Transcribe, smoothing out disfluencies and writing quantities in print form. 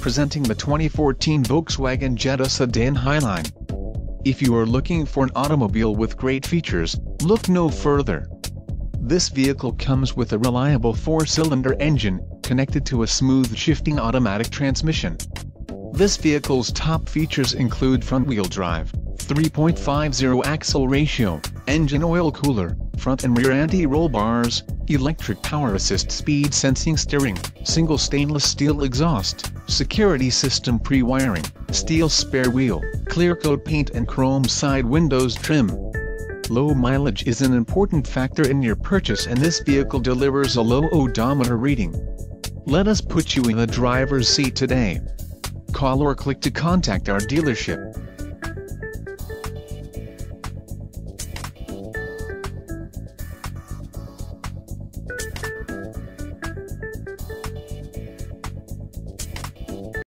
presenting the 2014 Volkswagen Jetta Sedan Highline. If you are looking for an automobile with great features, look no further. This vehicle comes with a reliable 4-cylinder engine, connected to a smooth shifting automatic transmission. This vehicle's top features include front-wheel drive, 3.50 axle ratio, engine oil cooler, front and rear anti-roll bars, electric power assist speed sensing steering, single stainless steel exhaust, security system pre-wiring, steel spare wheel, clear coat paint and chrome side windows trim. Low mileage is an important factor in your purchase, and this vehicle delivers a low odometer reading. Let us put you in the driver's seat today. Call or click to contact our dealership.